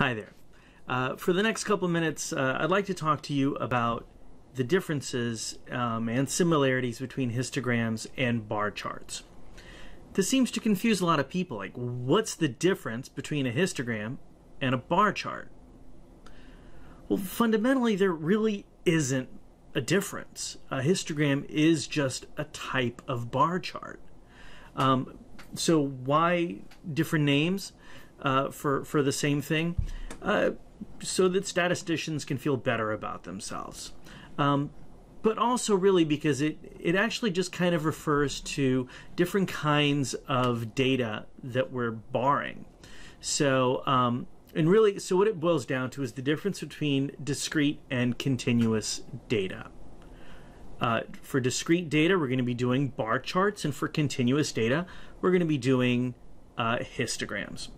Hi there. For the next couple of minutes, I'd like to talk to you about the differences and similarities between histograms and bar charts. This seems to confuse a lot of people. Like, what's the difference between a histogram and a bar chart? Well, fundamentally, there really isn't a difference. A histogram is just a type of bar chart. So why different names for the same thing? So that statisticians can feel better about themselves. But also really because it actually just kind of refers to different kinds of data that we're barring. So, and really, so what it boils down to is the difference between discrete and continuous data. For discrete data, we're going to be doing bar charts, and for continuous data, we're going to be doing histograms.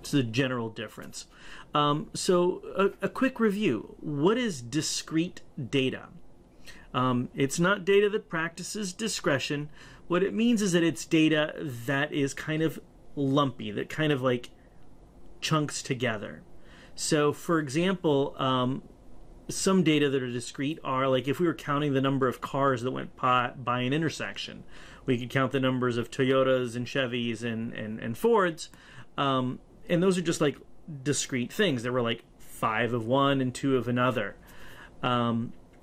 It's the general difference. So a quick review. What is discrete data? It's not data that practices discretion. What it means is that it's data that is kind of lumpy, that kind of like chunks together. So for example, some data that are discrete are like if we were counting the number of cars that went by an intersection, we could count the numbers of Toyotas and Chevys and Fords. And those are just like discrete things. There were like 5 of one and 2 of another. You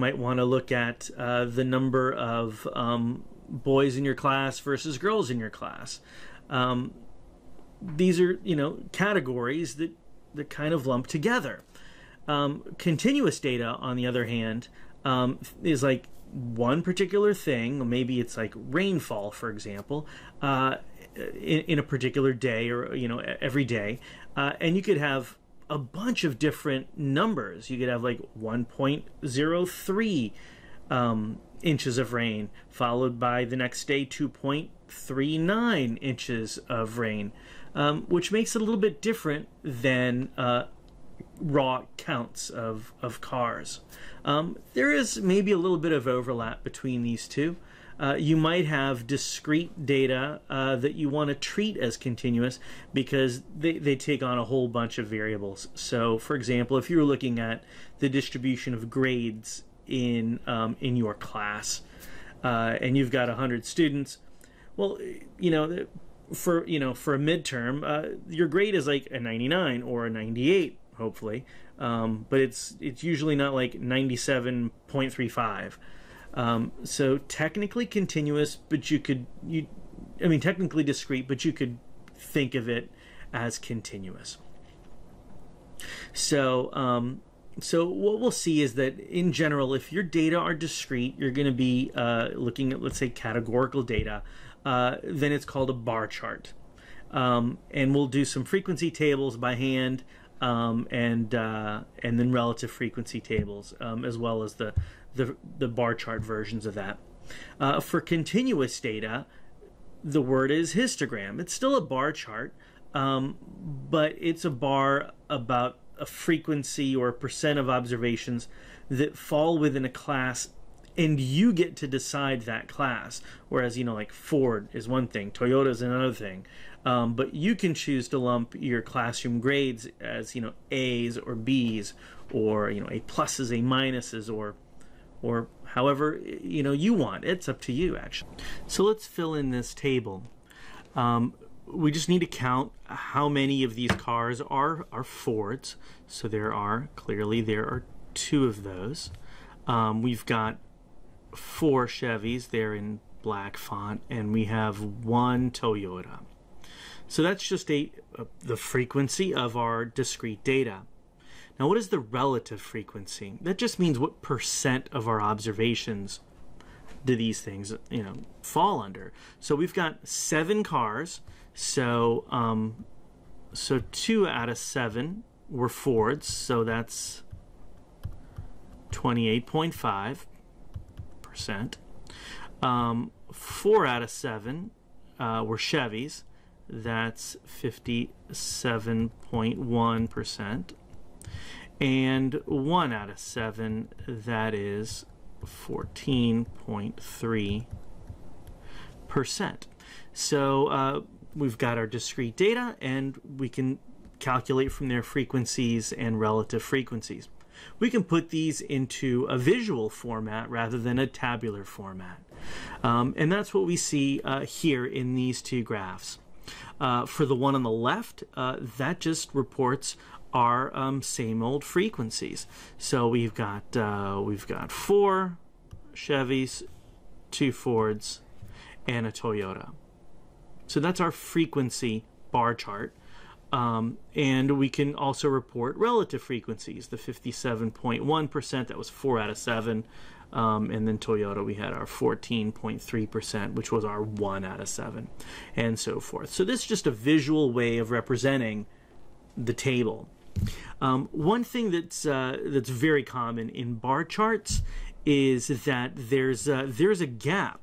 might want to look at the number of boys in your class versus girls in your class. These are, categories that kind of lump together. Continuous data, on the other hand, is like one particular thing. Maybe it's like rainfall, for example, in a particular day or, every day. And you could have a bunch of different numbers. You could have like 1.03 inches of rain, followed by the next day 2.39 inches of rain, which makes it a little bit different than raw counts of cars. There is maybe a little bit of overlap between these two. You might have discrete data that you want to treat as continuous because they take on a whole bunch of variables. So, for example, if you're looking at the distribution of grades in your class and you've got 100 students, well, for a midterm, your grade is like a 99 or a 98, hopefully, but it's usually not like 97.35. So technically continuous, but technically discrete, but you could think of it as continuous. So, so what we'll see is that in general, if your data are discrete, you're going to be looking at, let's say, categorical data, then it's called a bar chart. And we'll do some frequency tables by hand, and then relative frequency tables, as well as the bar chart versions of that. For continuous data, the word is histogram. It's still a bar chart, but it's a bar about a frequency or a percent of observations that fall within a class, and you get to decide that class. Whereas, like Ford is one thing, Toyota is another thing. But you can choose to lump your classroom grades as, A's or B's or, A pluses, A minuses, or however, you want. It's up to you, actually. So let's fill in this table. We just need to count how many of these cars are Fords. So there are two of those. We've got 4 Chevys, they're in black font, and we have 1 Toyota. So that's just the frequency of our discrete data. Now, what is the relative frequency? That just means what percent of our observations do these things, fall under. So we've got 7 cars. So, so 2 out of 7 were Fords. So that's 28.5%. 4 out of 7 were Chevys. That's 57.1%. And 1 out of 7, that is 14.3%. So we've got our discrete data, and we can calculate from their frequencies and relative frequencies. We can put these into a visual format rather than a tabular format. And that's what we see here in these two graphs. For the one on the left, that just reports our same old frequencies. So we've got 4 Chevys, 2 Fords, and a Toyota. So that's our frequency bar chart. And we can also report relative frequencies, the 57.1%, that was 4 out of 7. And then Toyota, we had our 14.3%, which was our 1 out of 7, and so forth. So this is just a visual way of representing the table. One thing that's very common in bar charts is that there's a gap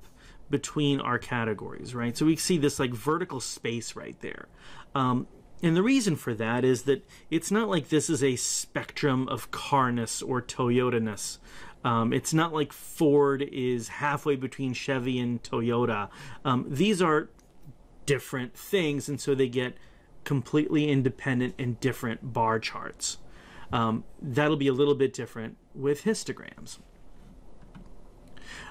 between our categories, right? So we see this like vertical space right there. And the reason for that is that it's not like this is a spectrum of carness or Toyota-ness. It's not like Ford is halfway between Chevy and Toyota. These are different things, and so they get completely independent and different bar charts. That'll be a little bit different with histograms.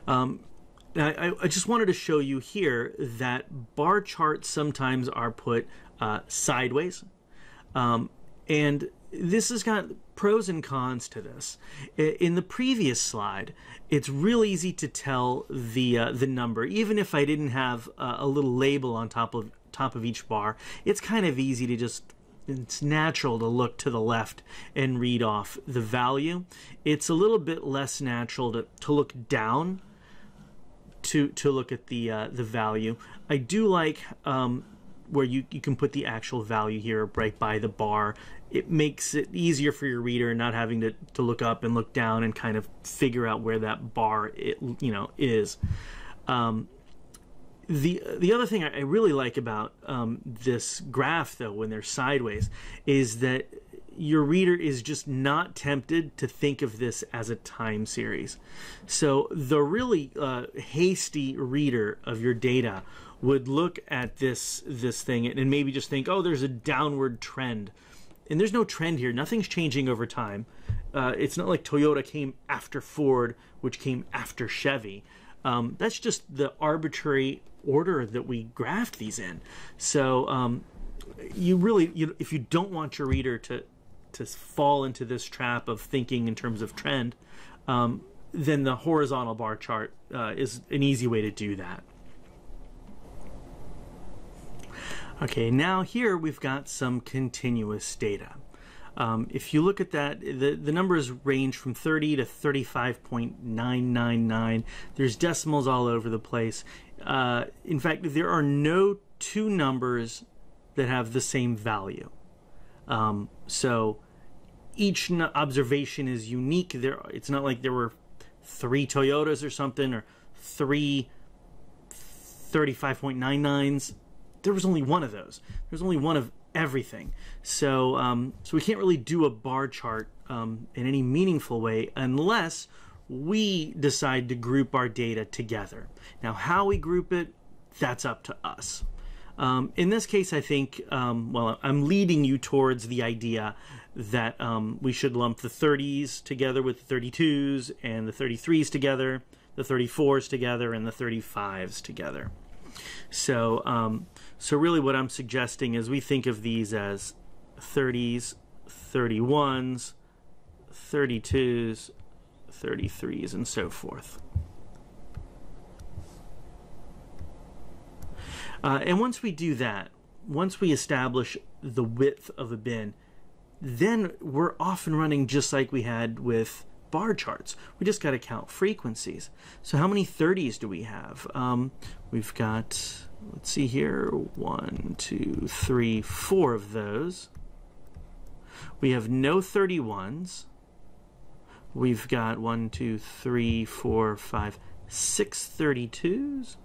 I just wanted to show you here that bar charts sometimes are put sideways, and this has got pros and cons to this. In the previous slide, it's real easy to tell the number, even if I didn't have a little label on top of each bar. It's kind of easy to just, it's natural to look to the left and read off the value. It's a little bit less natural to look down to look at the value. I do like where you can put the actual value here right by the bar. It makes it easier for your reader, not having to look up and look down and kind of figure out where that bar is. The other thing I really like about this graph, though, when they're sideways, is that your reader is just not tempted to think of this as a time series. So the really hasty reader of your data would look at this thing and maybe just think, oh, there's a downward trend. And there's no trend here. Nothing's changing over time. It's not like Toyota came after Ford, which came after Chevy. That's just the arbitrary order that we graphed these in. So if you don't want your reader to fall into this trap of thinking in terms of trend, then the horizontal bar chart is an easy way to do that. Okay, now here we've got some continuous data. If you look at that, the numbers range from 30 to 35.999. There's decimals all over the place. In fact, there are no two numbers that have the same value. So each observation is unique. It's not like there were 3 Toyotas or something, or 3 35.99s. There was only one of those. There's only one of everything. So so we can't really do a bar chart in any meaningful way unless we decide to group our data together. Now, how we group it, that's up to us. In this case, I think, well, I'm leading you towards the idea that we should lump the 30s together with the 32s, and the 33s together, the 34s together, and the 35s together. So so really what I'm suggesting is we think of these as 30s, 31s, 32s, 33s, and so forth. And once we do that, once we establish the width of a bin, then we're off and running just like we had with bar charts. We just got to count frequencies. So how many 30s do we have? We've got, let's see here, 1, 2, 3, 4 of those. We have no 31s. We've got 1, 2, 3, 4, 5, 6 32s,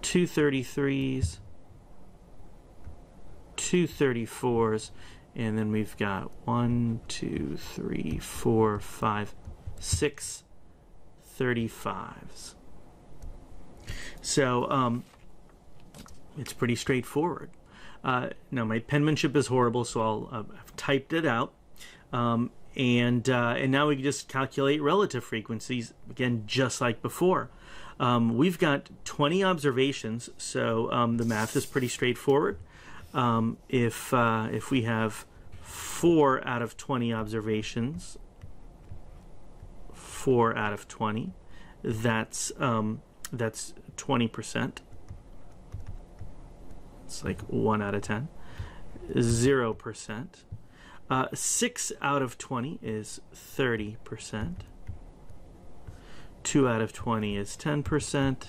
2 33s, 2 34s, and then we've got 1, 2, 3, 4, 5, 6 35s. So It's pretty straightforward. Now my penmanship is horrible, so I've typed it out. And now we can just calculate relative frequencies, again, just like before. We've got 20 observations, so the math is pretty straightforward. If we have 4 out of 20 observations, 4 out of 20, that's 20%. It's like 1 out of 10, 0%. 6 out of 20 is 30%. 2 out of 20 is 10%.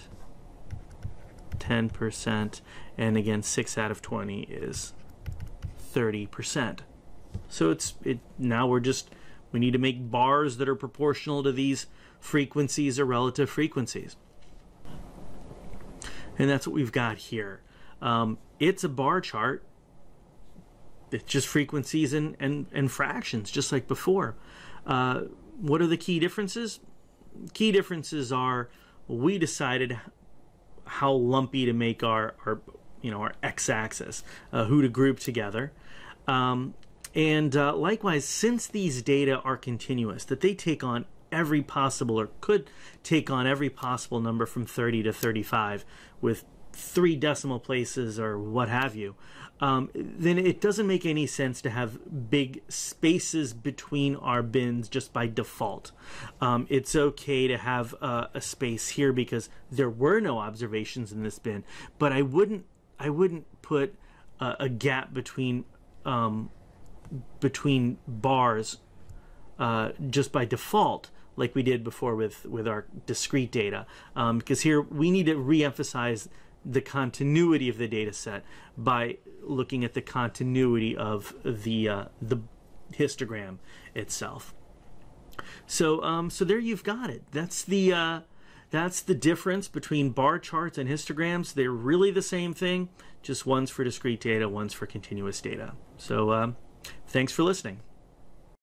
10%. And again, 6 out of 20 is 30%. So now we need to make bars that are proportional to these frequencies or relative frequencies. And that's what we've got here. It's a bar chart. It's just frequencies and fractions, just like before. What are the key differences? Key differences are we decided how lumpy to make our x-axis, who to group together, and likewise, since these data are continuous, that they take on every possible, or could take on every possible number from 30 to 35 with 3 decimal places or what have you, then it doesn't make any sense to have big spaces between our bins just by default. It's okay to have a space here because there were no observations in this bin, but I wouldn't put a gap between bars just by default, like we did before with our discrete data, because here we need to re-emphasize the continuity of the data set by looking at the continuity of the histogram itself. So so there you've got it. That's the difference between bar charts and histograms. They're really the same thing, just one's for discrete data, one's for continuous data. So thanks for listening.